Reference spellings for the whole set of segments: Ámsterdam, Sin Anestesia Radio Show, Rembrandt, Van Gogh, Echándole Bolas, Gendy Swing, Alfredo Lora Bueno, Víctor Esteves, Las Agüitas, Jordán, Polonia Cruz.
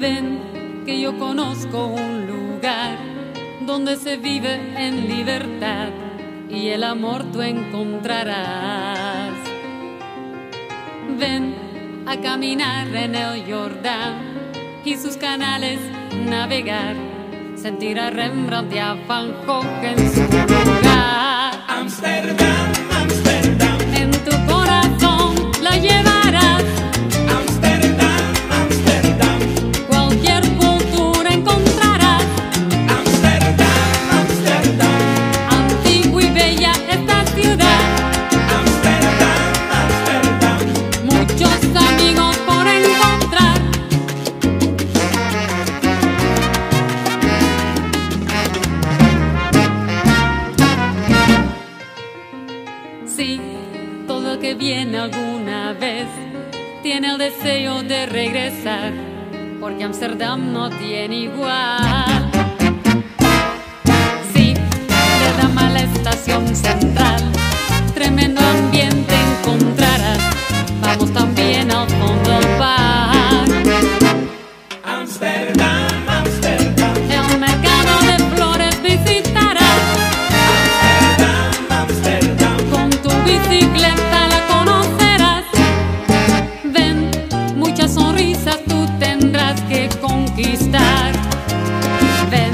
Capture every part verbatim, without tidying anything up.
Ven, que yo conozco un lugar donde se vive en libertad y el amor tú encontrarás. Ven a caminar en el Jordán y sus canales navegar, sentir a Rembrandt y a Van Gogh en su lugar. Ámsterdam, Ámsterdam, en tu corazón la llevarás. Ámsterdam, Ámsterdam, cualquier cultura encontrarás. Ámsterdam, Ámsterdam, antigua y bella esta ciudad. Ámsterdam, Ámsterdam, muchos amigos por encontrar. Sí, todo el que viene alguna vez tiene el deseo de regresar, porque Ámsterdam no tiene igual. Sí, de la mala estación central, tremendo ambiente encontrarás. Vamos también al fondo del bar. Ámsterdam, Ámsterdam, el mercado de flores visitarás. Ámsterdam, Ámsterdam, con tu bicicleta la conocerás. Ven, muchas sonrisas tú tendrás que conquistar. Ven,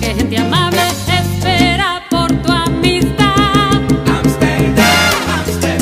que gente amable espera por tu amistad. Ámsterdam, Ámsterdam.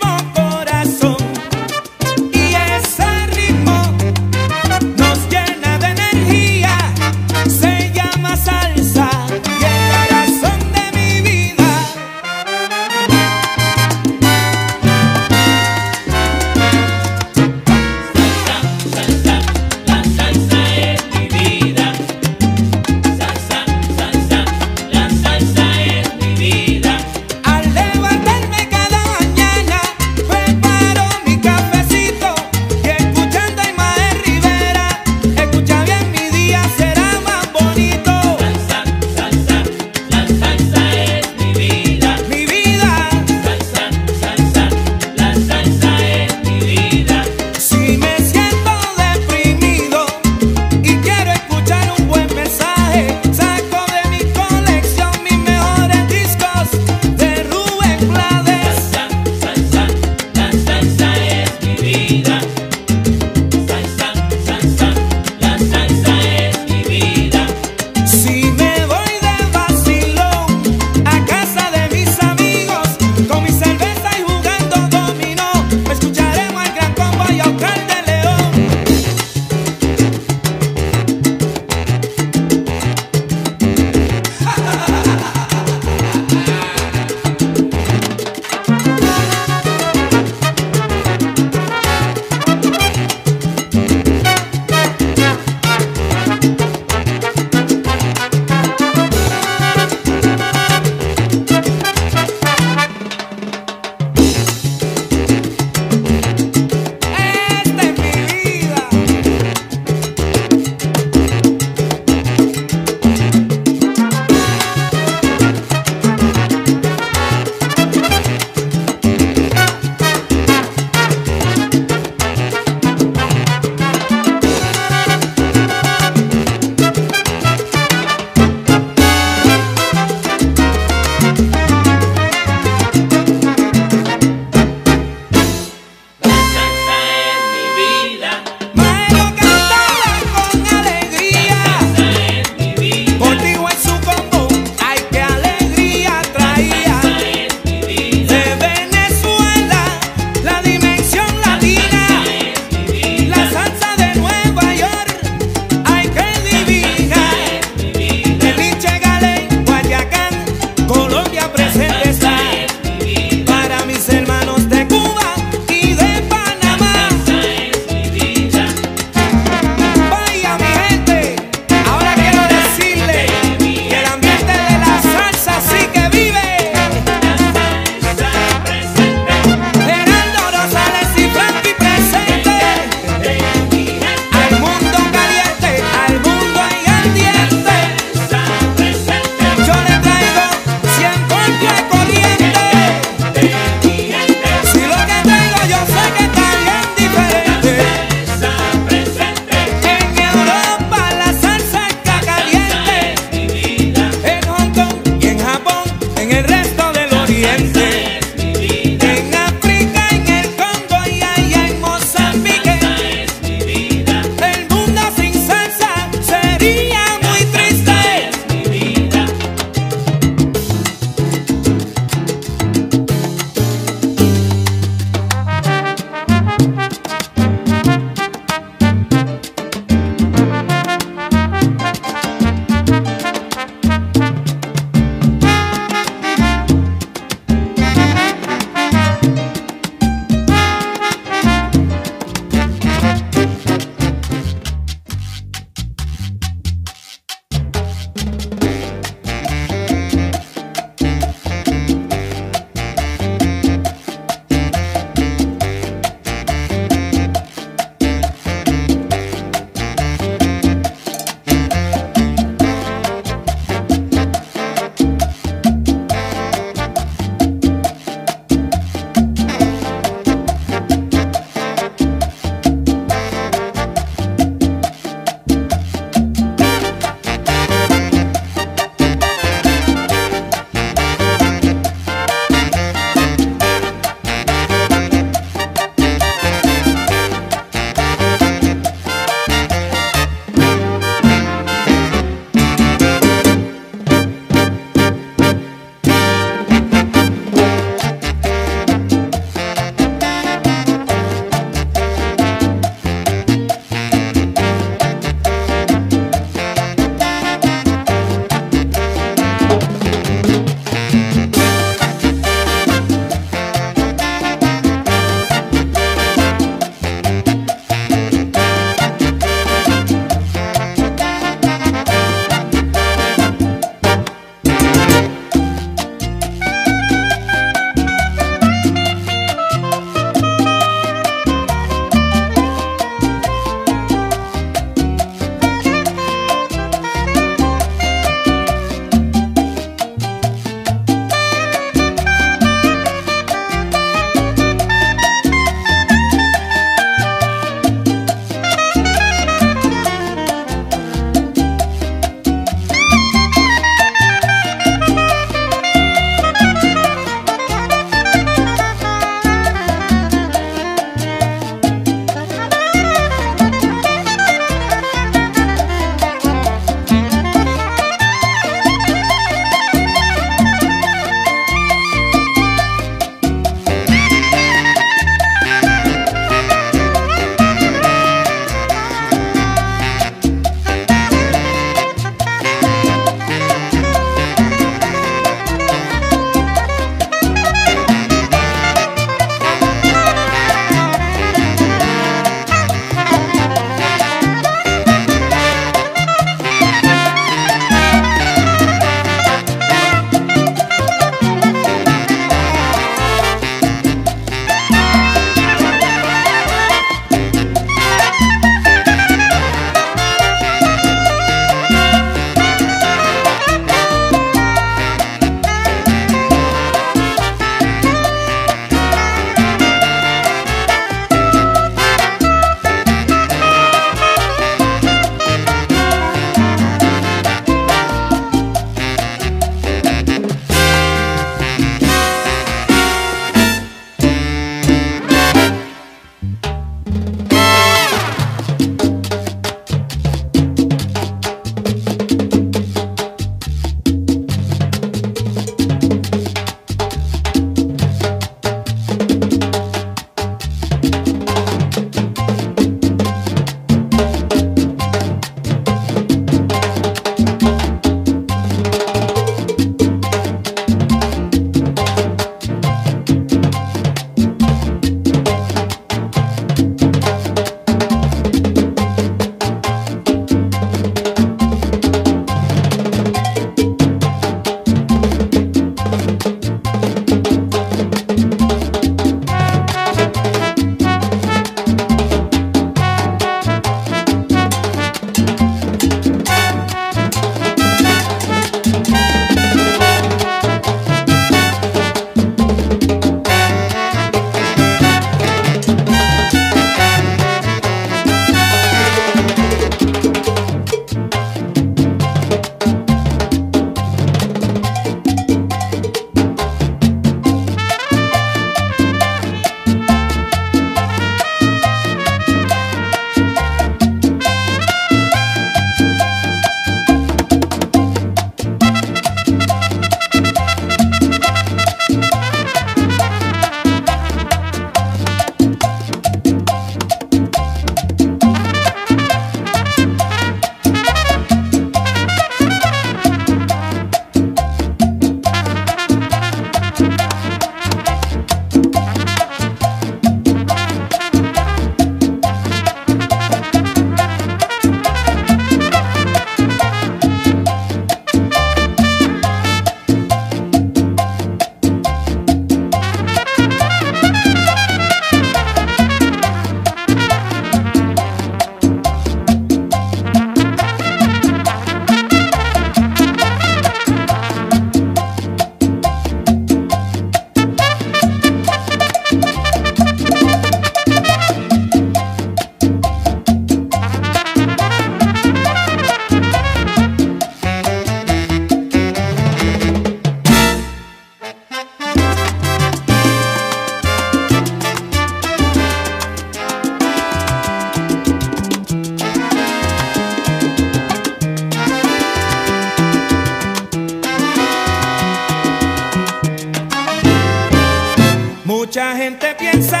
Mucha gente piensa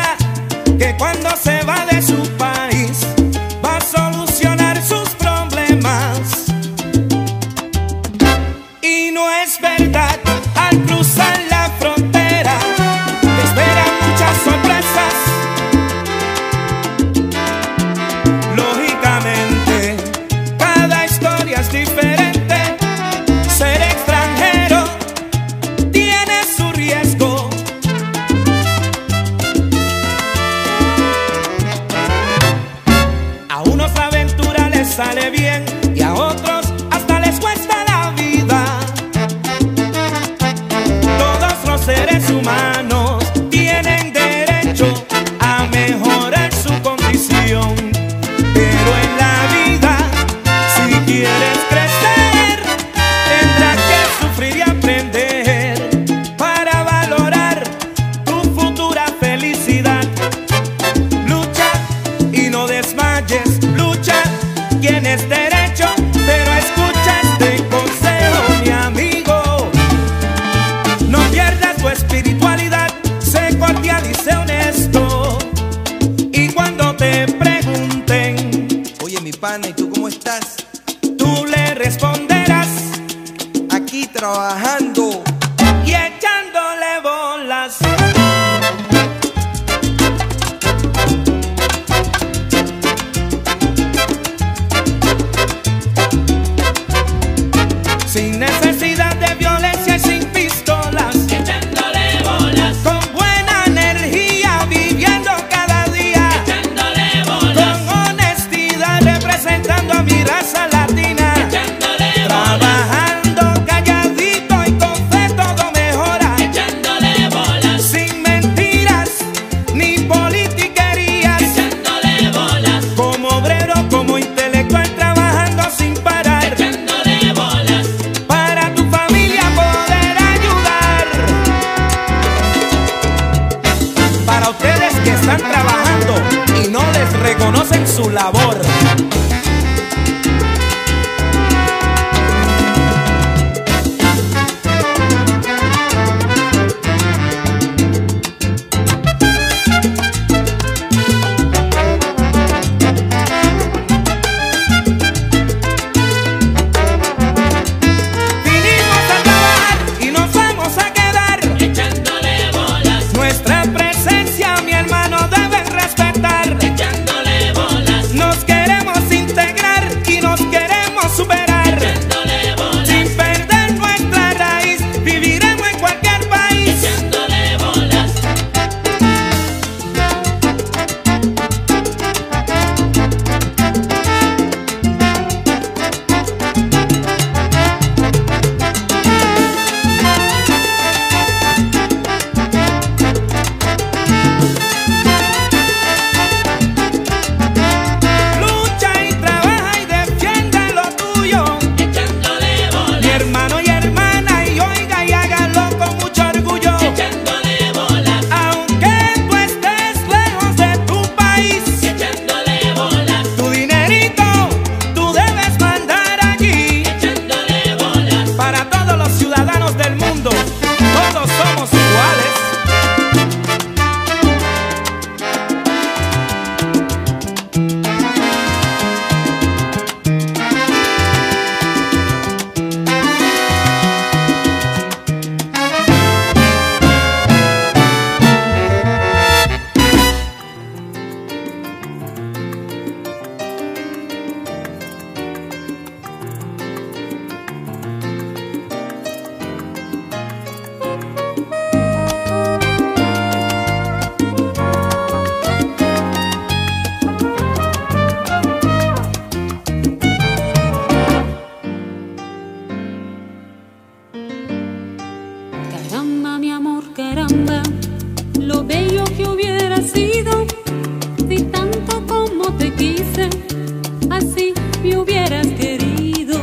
que cuando se va de su país va a solucionar sus problemas, y no es verdad. Al cruzar la frontera te esperan muchas sorpresas. Lógicamente, cada historia es diferente. Ser extranjero tiene su riesgo. A unos la aventura les sale bien y a otros hasta les cuesta la vida. Todos los seres humanos tienen derecho a mejorar su condición, pero en la vida, si quieres crecer, tendrás que sufrir y aprender para valorar tu futura felicidad. Lucha y no desmayes, lucha, tienes derecho, pero escucha este consejo, mi amigo. No pierdas tu espiritualidad, sé cordial y sé honesto. Y cuando te pregunten, oye mi pana, ¿y tú cómo estás? Tú le responderás, aquí trabajando y echándole bolas. Sin necesidad de violencia y sin pistolas, echándole bolas, con buena energía, viviendo cada día, echándole bolas, con honestidad, representando a mi raza latina, echándole bolas, trabajando calladito y con fe todo mejora, echándole bolas, sin mentiras ni politiquerías, echándole bolas, como obrero, como intelectual, trabajando sin parar, echándole bolas, para tu familia poder ayudar. Para ustedes que están trabajando y no les reconocen su labor, vinimos a trabajar y nos vamos a quedar, echándole bolas. Nuestra presencia, mi hermano, deben respetar, echándole bolas. Nos queremos integrar y nos queremos superar, echándole bolas. Sin perder nuestra raíz, viviremos en cualquier país, echándole bolas. Lucha y trabaja y defiende lo tuyo, echándole mi bolas, hermano y hermana, y oiga y hágalo con mucho orgullo. echándole bolas, Aunque tú estés lejos de tu país, echándole bolas, tu dinerito tú debes mandar aquí, echándole bolas. Para todos los ciudadanos del mundo, todos somos iguales. Caramba, mi amor, caramba, lo bello que hubiera sido si tanto como te quise, así me hubieras querido.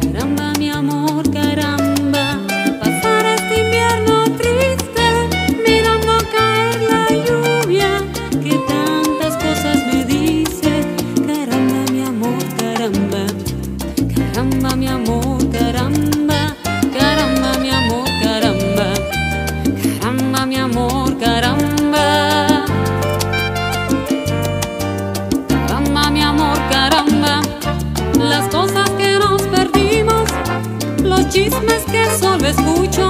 Caramba, mi amor, caramba, pasar este invierno triste mirando caer la lluvia que tantas cosas me dice. Caramba, mi amor, caramba, caramba, mi amor, caramba, caramba, mi amor, caramba. Caramba, mi amor, caramba. chismes que solo escucho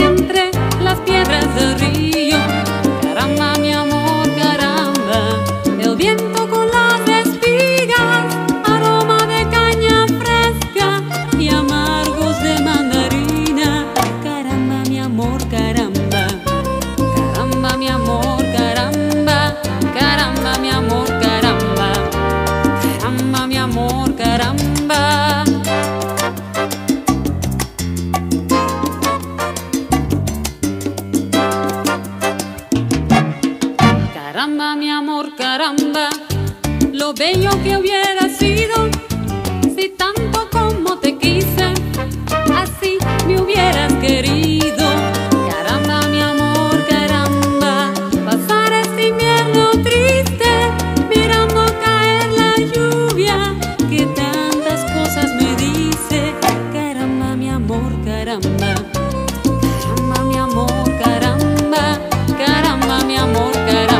entre las piedras del río. Caramba, mi amor, caramba, el viento con las espigas, aroma de caña fresca y amargos de mandarina. Caramba, mi amor, caramba, caramba, mi amor, caramba, caramba, mi amor, caramba, caramba, mi amor, caramba. Caramba, mi amor, caramba, lo bello que hubiera sido si tanto como te quise, así me hubieras querido. Caramba, mi amor, caramba, pasar este invierno triste mirando caer la lluvia que tantas cosas me dice. Caramba, mi amor, caramba, caramba, mi amor, caramba, caramba, mi amor, caramba.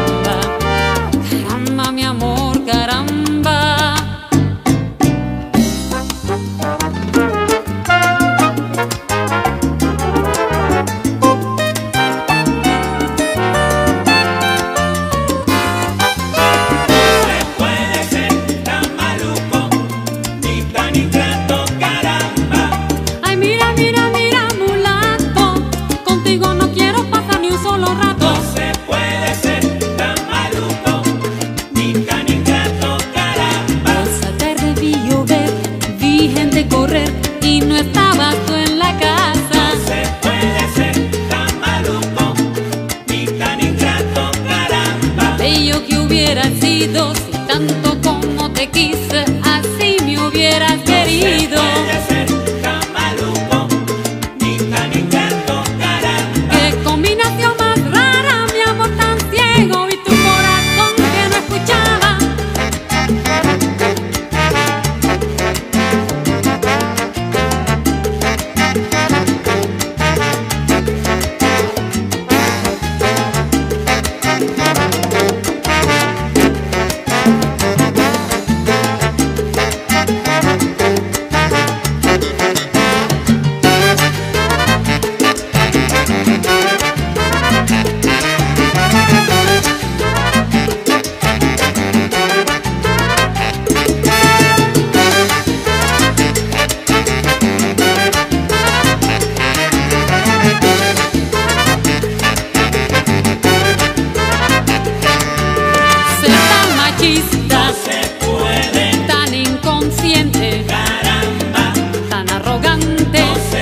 Tan inconsciente, caramba, tan arrogante.